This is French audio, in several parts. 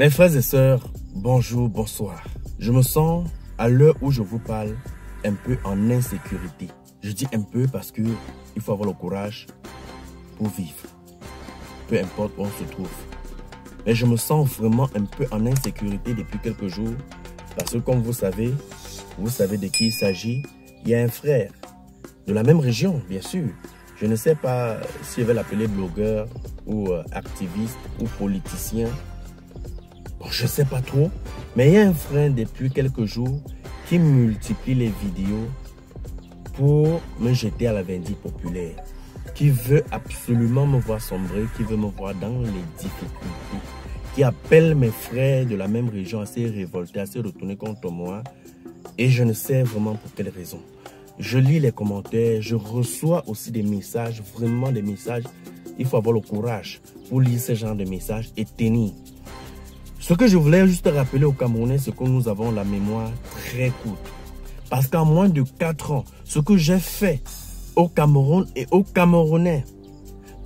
Mes frères et sœurs, bonjour, bonsoir. Je me sens, à l'heure où je vous parle, un peu en insécurité. Je dis un peu parce que il faut avoir le courage pour vivre, peu importe où on se trouve. Mais je me sens vraiment un peu en insécurité depuis quelques jours parce que, comme vous savez de qui il s'agit. Il y a un frère de la même région, bien sûr. Je ne sais pas si je vais l'appeler blogueur ou activiste ou politicien. Bon, je ne sais pas trop. Mais il y a un frère depuis quelques jours qui multiplie les vidéos pour me jeter à la vindicte populaire, qui veut absolument me voir sombrer, qui veut me voir dans les difficultés, qui appelle mes frères de la même région à se révolter, à se retourner contre moi. Et je ne sais vraiment pour quelle raison. Je lis les commentaires, je reçois aussi des messages, vraiment des messages. Il faut avoir le courage pour lire ce genre de messages et tenir. Ce que je voulais juste rappeler aux Camerounais, c'est que nous avons la mémoire très courte. Parce qu'en moins de 4 ans, ce que j'ai fait au Cameroun et aux Camerounais,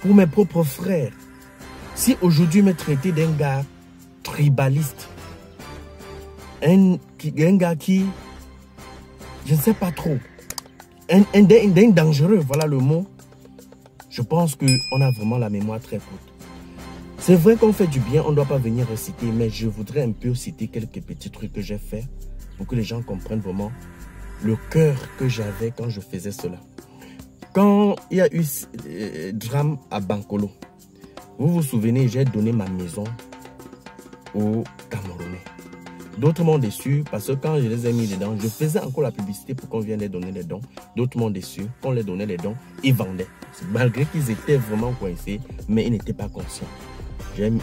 pour mes propres frères, si aujourd'hui me traiter d'un gars tribaliste, un gars qui, je ne sais pas trop, un dangereux, voilà le mot, je pense qu'on a vraiment la mémoire très courte. C'est vrai qu'on fait du bien, on ne doit pas venir reciter, mais je voudrais un peu citer quelques petits trucs que j'ai fait pour que les gens comprennent vraiment le cœur que j'avais quand je faisais cela. Quand il y a eu drame à Bankolo, vous vous souvenez, j'ai donné ma maison aux Camerounais. D'autres m'ont déçu parce que quand je les ai mis dedans, je faisais encore la publicité pour qu'on vienne les donner les dons. D'autres m'ont déçu, quand on les donnait les dons, ils vendaient. Malgré qu'ils étaient vraiment coincés, mais ils n'étaient pas conscients.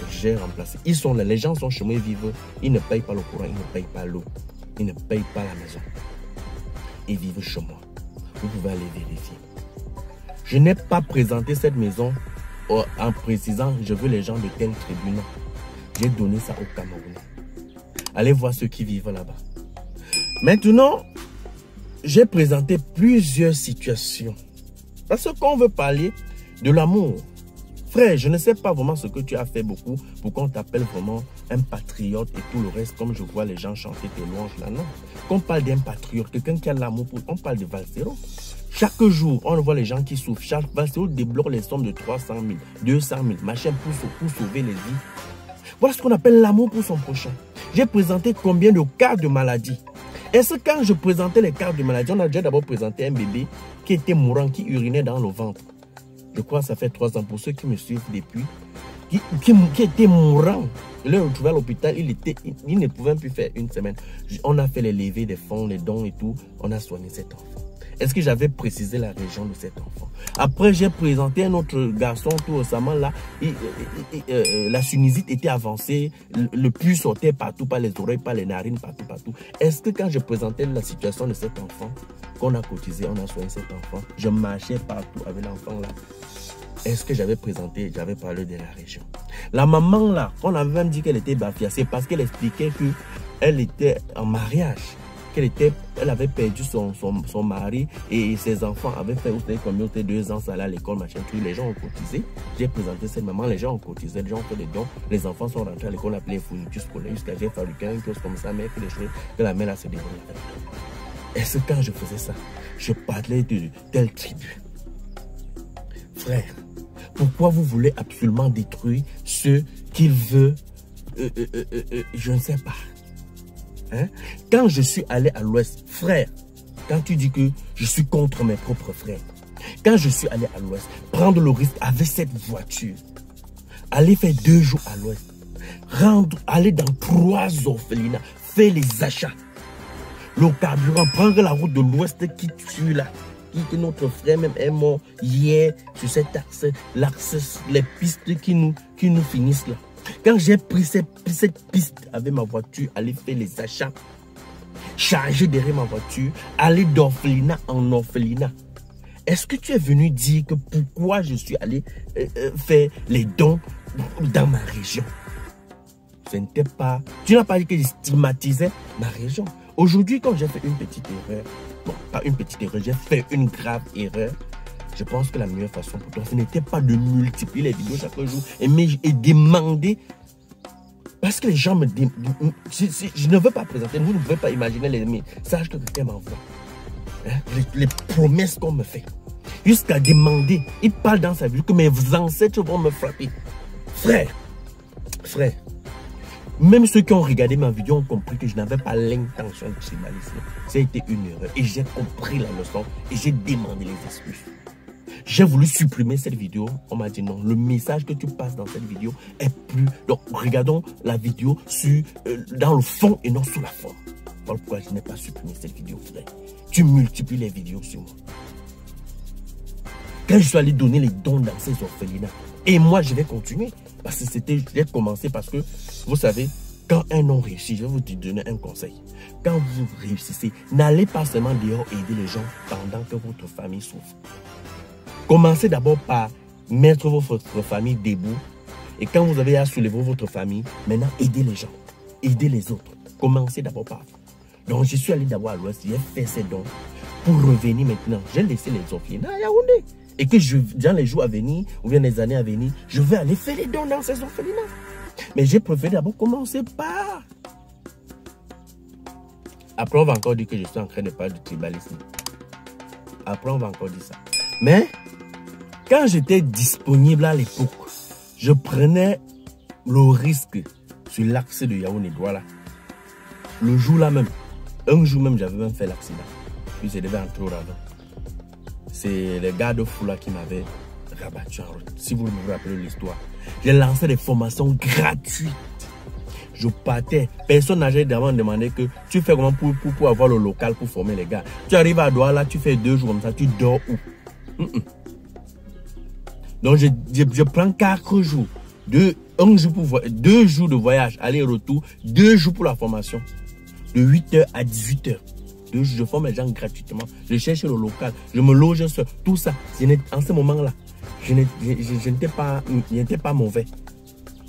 J'ai remplacé. Ils sont là, les gens sont chez moi, ils vivent, ils ne payent pas le courant, ils ne payent pas l'eau, ils ne payent pas la maison. Ils vivent chez moi. Vous pouvez aller vérifier. Je n'ai pas présenté cette maison en précisant je veux les gens de tel tribunal. J'ai donné ça aux Camerounais. Allez voir ceux qui vivent là-bas. Maintenant, j'ai présenté plusieurs situations. Parce qu'on veut parler de l'amour. Frère, je ne sais pas vraiment ce que tu as fait beaucoup pour qu'on t'appelle vraiment un patriote et tout le reste, comme je vois les gens chanter tes louanges là, non. Qu'on parle d'un patriote, quelqu'un qui a l'amour pour... On parle de Valsero. Chaque jour, on voit les gens qui souffrent. Valsero débloque les sommes de 300 000, 200 000, machin, pour sauver les vies. Voilà ce qu'on appelle l'amour pour son prochain. J'ai présenté combien de cas de maladie. Est-ce que quand je présentais les cas de maladie, on a déjà d'abord présenté un bébé qui était mourant, qui urinait dans le ventre. Je crois que ça fait 3 ans pour ceux qui me suivent depuis, qui était mourant. Il est retrouvé à l'hôpital, il ne pouvait plus faire une semaine. On a fait les levées des fonds, les dons et tout. On a soigné cet enfant. Est-ce que j'avais précisé la région de cet enfant? Après, j'ai présenté un autre garçon tout récemment. Là, la sinusite était avancée. Le pus sortait partout, par les oreilles, par les narines, partout, partout. Est-ce que quand je présentais la situation de cet enfant, qu'on a cotisé, on a soigné cet enfant, je marchais partout avec l'enfant là? Est-ce que j'avais présenté, j'avais parlé de la région? La maman là, qu'on avait même dit qu'elle était bafia, c'est parce qu'elle expliquait qu'elle était en mariage. Elle avait perdu son mari et ses enfants avaient fait, vous savez combien, 2 ans, ça allait à l'école, machin, tout. Les gens ont cotisé. J'ai présenté cette maman, les gens ont cotisé, les gens ont fait des dons. Les enfants sont rentrés à l'école, appelés fournitures scolaires, jusqu'à j'ai fallu qu'un chose comme ça, mais que les choses, que la mère a se débrouillé. Est-ce que quand je faisais ça, je parlais de telle tribu? Frère, pourquoi vous voulez absolument détruire ceux qu'il veut? Je ne sais pas. Hein? Quand je suis allé à l'ouest, frère, quand tu dis que je suis contre mes propres frères, quand je suis allé à l'ouest, prendre le risque avec cette voiture, aller faire 2 jours à l'ouest, aller dans 3 orphelinats, faire les achats, le carburant, prendre la route de l'ouest qui tue là, que notre frère même est mort hier sur cet axe, les pistes qui nous finissent là. Quand j'ai pris cette piste avec ma voiture, aller faire les achats, charger derrière ma voiture, aller d'orphelinat en orphelinat, est-ce que tu es venu dire que pourquoi je suis allé faire les dons dans ma région? Ce n'était pas... Tu n'as pas dit que je stigmatisais ma région. Aujourd'hui, quand j'ai fait une petite erreur, bon, pas une petite erreur, j'ai fait une grave erreur, je pense que la meilleure façon pour toi, ce n'était pas de multiplier les vidéos chaque jour et demander, pas Parce que les gens me disent, je ne veux pas présenter, vous ne pouvez pas imaginer les messages que quelqu'un m'envoie. Hein? Les promesses qu'on me fait. Jusqu'à demander, il parle dans sa vie que mes ancêtres vont me frapper. Frère, même ceux qui ont regardé ma vidéo ont compris que je n'avais pas l'intention de tribaliser. Ça a été une erreur et j'ai compris la leçon et j'ai demandé les excuses. J'ai voulu supprimer cette vidéo. On m'a dit non, le message que tu passes dans cette vidéo est plus... Donc, regardons la vidéo sur, dans le fond et non sous la forme. Voilà pourquoi je n'ai pas supprimé cette vidéo, frère. Tu multiplies les vidéos sur moi. Quand je suis allé donner les dons dans ces orphelinats, et moi, je vais continuer. Parce que j'ai commencé parce que, vous savez, quand un homme réussit, je vais vous donner un conseil. Quand vous réussissez, n'allez pas seulement dehors aider les gens pendant que votre famille souffre. Commencez d'abord par mettre votre famille debout. Et quand vous avez à soulever votre famille, maintenant aidez les gens, aidez les autres. Commencez d'abord par vous. Donc je suis allé d'abord à l'ouest, j'ai fait ces dons. Pour revenir maintenant, j'ai laissé les orphelins à Yaoundé. Et que dans les jours à venir, ou bien les années à venir, je vais aller faire les dons dans ces orphelins. Mais j'ai préféré d'abord commencer par... Après, on va encore dire que je suis en train de parler de tribalisme. Après, on va encore dire ça. Mais, quand j'étais disponible à l'époque, je prenais le risque sur l'accès de Yaoundé-Douala. Le jour-là même, un jour même, j'avais même fait l'accident. Puis, je devais entrer au radon. C'est les gardes-fous là qui m'avaient rabattu en route. Si vous me rappelez l'histoire, j'ai lancé des formations gratuites. Je partais. Personne n'a jamais demandé que tu fais comment pour avoir le local pour former les gars. Tu arrives à Douala, tu fais 2 jours comme ça, tu dors où? Donc je prends 4 jours, 1 jour pour 2 jours de voyage, aller-retour, 2 jours pour la formation, de 8h à 18h. 2 jours, je forme les gens gratuitement, je cherche le local, je me loge seul, tout ça. En ce moment-là, je n'étais pas mauvais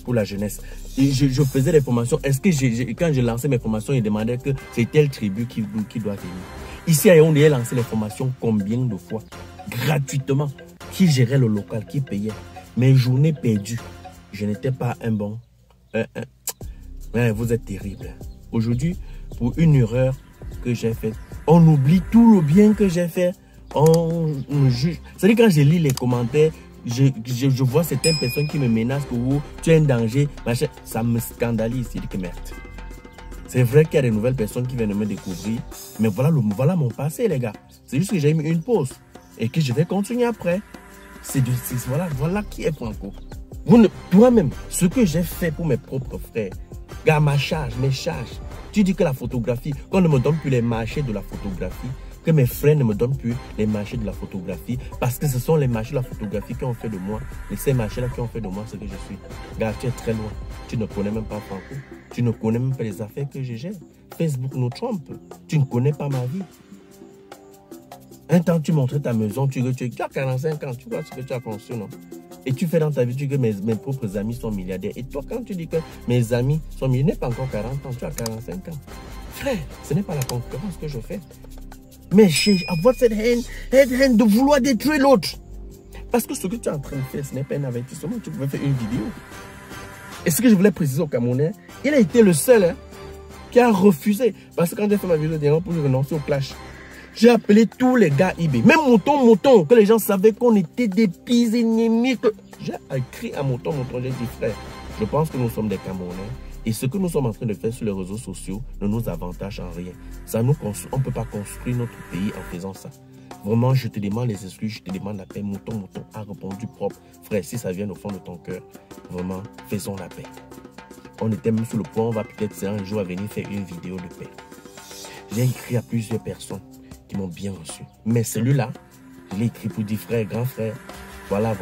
pour la jeunesse. Et je faisais des formations. Est-ce que quand je lançais mes formations, ils demandaient que c'est telle tribu qui doit venir. Ici à Yaoundé, j'ai lancé les formations combien de fois? Gratuitement. Qui gérait le local, qui payait? Mes journées perdues. Je n'étais pas un bon. Vous êtes terrible. Aujourd'hui, pour une erreur que j'ai faite, on oublie tout le bien que j'ai fait. On juge. C'est-à-dire, quand je lis les commentaires, je vois certaines personnes qui me menacent que oh, tu es un danger, machin. Ça me scandalise. Je dis que merde. C'est vrai qu'il y a des nouvelles personnes qui viennent me découvrir. Mais voilà mon passé, les gars. C'est juste que j'ai mis une pause. Et que je vais continuer après. Voilà qui est Franco. Toi-même, ce que j'ai fait pour mes propres frères, gars, mes charges. Tu dis que la photographie, qu'on ne me donne plus les marchés de la photographie, que mes frères ne me donnent plus les marchés de la photographie, parce que ce sont les marchés de la photographie qui ont fait de moi, et ces marchés-là qui ont fait de moi ce que je suis. Gars, tu es très loin. Tu ne connais même pas Franco. Tu ne connais même pas les affaires que je gère. Facebook nous trompe. Tu ne connais pas ma vie. Un temps, tu montrais ta maison, tu as 45 ans, tu vois ce que tu as construit, non? Et tu fais dans ta vie, tu dis que mes propres amis sont milliardaires. Et toi, quand tu dis que mes amis sont milliardaires, tu n'es pas encore 40 ans, tu as 45 ans. Frère, ce n'est pas la concurrence que je fais. Mais avoir cette haine de vouloir détruire l'autre. Parce que ce que tu es en train de faire, ce n'est pas un avertissement, tu pouvais faire une vidéo. Et ce que je voulais préciser au Camerounais, il a été le seul qui a refusé. Parce que quand j'ai fait ma vidéo dernière pour renoncer au clash, j'ai appelé tous les gars IB, même Mouton, que les gens savaient qu'on était des pisiniers. J'ai écrit à Mouton, j'ai dit frère, je pense que nous sommes des Camerounais et ce que nous sommes en train de faire sur les réseaux sociaux ne nous avantage en rien. Ça nous on ne peut pas construire notre pays en faisant ça. Vraiment, je te demande les excuses, je te demande la paix. Mouton a répondu propre. Frère, si ça vient au fond de ton cœur, vraiment, faisons la paix. On était même sur le point, on va peut-être un jour à venir faire une vidéo de paix. J'ai écrit à plusieurs personnes. M'ont bien reçu. Mais celui-là, je l'ai écrit pour dire frère, grand frère, voilà.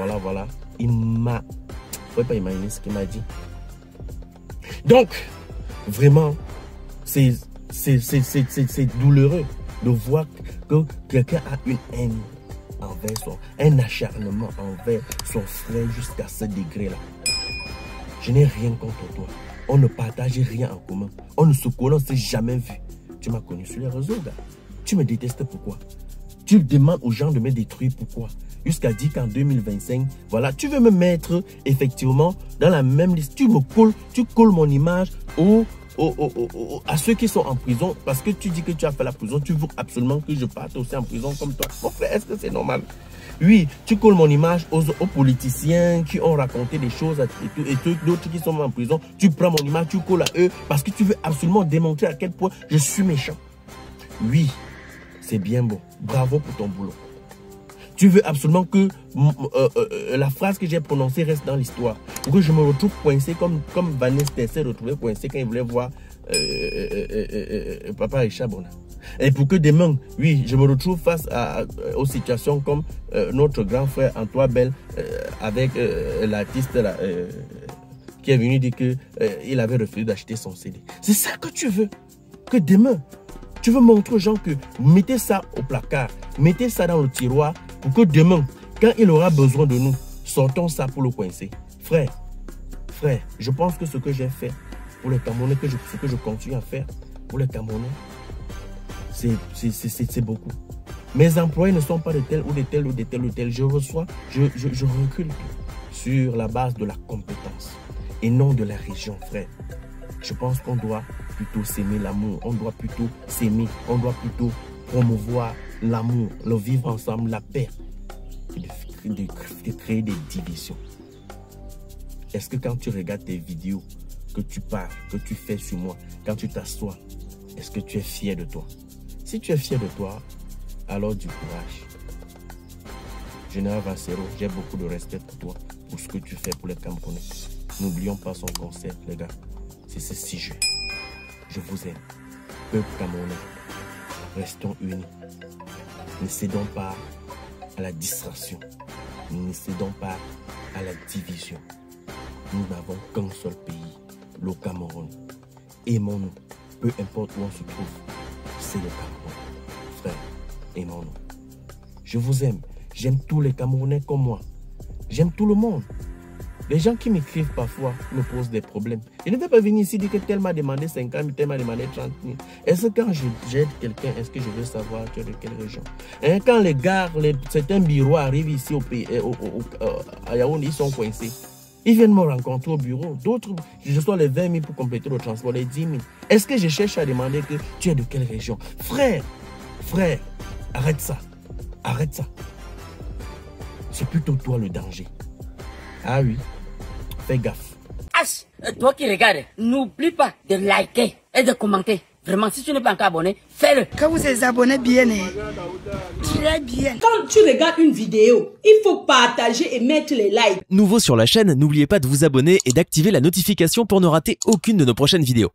Il m'a... Vous ne pouvez pas imaginer ce qu'il m'a dit. Donc, vraiment, c'est douloureux de voir que quelqu'un a une haine envers un acharnement envers son frère jusqu'à ce degré-là. Je n'ai rien contre toi. On ne partage rien en commun. On ne se connaît, on ne s'est jamais vu. Tu m'as connu sur les réseaux, gars. Tu me détestes pourquoi? Tu demandes aux gens de me détruire pourquoi? jusqu'à dire qu'en 2025, voilà, tu veux me mettre effectivement dans la même liste. Tu me colles, tu colles mon image à ceux qui sont en prison parce que tu dis que tu as fait la prison, tu veux absolument que je parte aussi en prison comme toi. Mon frère, est-ce que c'est normal? Oui, tu colles mon image aux politiciens qui ont raconté des choses et d'autres qui sont en prison. Tu prends mon image, tu colles à eux parce que tu veux absolument démontrer à quel point je suis méchant. Oui, c'est bien beau. Bravo pour ton boulot. Tu veux absolument que la phrase que j'ai prononcée reste dans l'histoire. Pour que je me retrouve coincé comme Vanessa s'est retrouvée coincée quand il voulait voir Papa Richard Bonin. Et pour que demain, oui, je me retrouve face aux situations comme notre grand frère Antoine Bell avec l'artiste qui est venu dire qu'il avait refusé d'acheter son CD. C'est ça que tu veux. Que demain, tu veux montrer aux gens que mettez ça au placard, mettez ça dans le tiroir pour que demain, quand il aura besoin de nous, sortons ça pour le coincer. Frère, je pense que ce que j'ai fait pour les Camerounais, ce que je continue à faire pour les Camerounais, c'est beaucoup. Mes employés ne sont pas de tel ou de tel ou de tel ou de tel. Je reçois, je recule sur la base de la compétence et non de la région, frère. Je pense qu'on doit plutôt s'aimer l'amour, on doit plutôt s'aimer, on doit plutôt promouvoir l'amour, le vivre ensemble, la paix, et de créer des divisions. Est-ce que quand tu regardes tes vidéos, que tu parles, que tu fais sur moi, quand tu t'assois, est-ce que tu es fier de toi? Si tu es fier de toi, alors du courage. Général Valsero, j'ai beaucoup de respect pour toi, pour ce que tu fais pour les Camerounais. N'oublions pas son concert, les gars. C'est ce sujet. Je vous aime. Peuple Camerounais, restons unis. Ne cédons pas à la distraction. Ne cédons pas à la division. Nous n'avons qu'un seul pays, le Cameroun. Aimons-nous, peu importe où on se trouve, c'est le Cameroun. Frère, aimons-nous. Je vous aime. J'aime tous les Camerounais comme moi. J'aime tout le monde. Les gens qui m'écrivent parfois me posent des problèmes. Je ne vais pas venir ici dire que tel m'a demandé 50 000, tel m'a demandé 30 000. Est-ce que quand je jette quelqu'un, est-ce que je veux savoir tu es de quelle région? Et quand les gars, certains bureaux arrivent ici à Yaoundé, ils sont coincés. Ils viennent me rencontrer au bureau. D'autres, je reçois les 20 000 pour compléter le transport, les 10 000. Est-ce que je cherche à demander que tu es de quelle région? Frère, arrête ça. Arrête ça. C'est plutôt toi le danger. Ah oui. Fais gaffe. H, toi qui regardes, n'oublie pas de liker et de commenter. Vraiment, si tu n'es pas encore abonné, fais-le. Quand vous êtes abonné bien, très bien. Quand tu regardes une vidéo, il faut partager et mettre les likes. Nouveau sur la chaîne, n'oubliez pas de vous abonner et d'activer la notification pour ne rater aucune de nos prochaines vidéos.